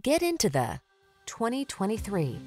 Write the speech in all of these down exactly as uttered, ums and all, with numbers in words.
Get into the twenty twenty-three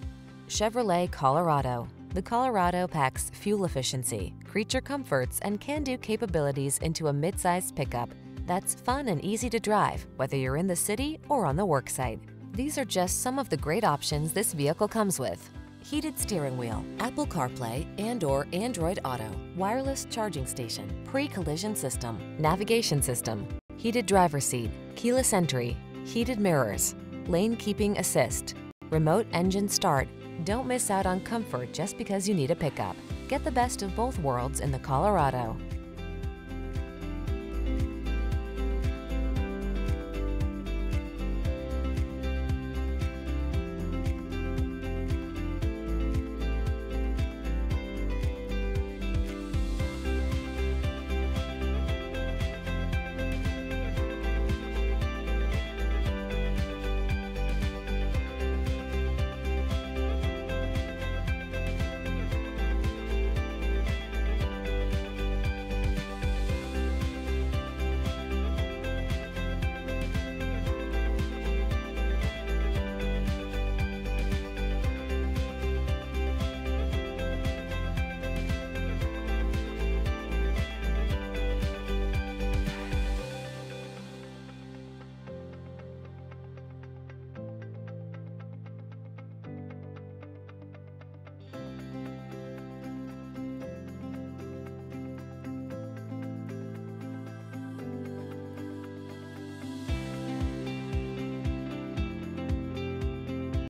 Chevrolet Colorado. The Colorado packs fuel efficiency, creature comforts, and can-do capabilities into a mid-sized pickup that's fun and easy to drive, whether you're in the city or on the worksite. These are just some of the great options this vehicle comes with: heated steering wheel, Apple CarPlay and or Android Auto, wireless charging station, pre-collision system, navigation system, heated driver's seat, keyless entry, heated mirrors, lane keeping assist, remote engine start. Don't miss out on comfort just because you need a pickup. Get the best of both worlds in the Colorado.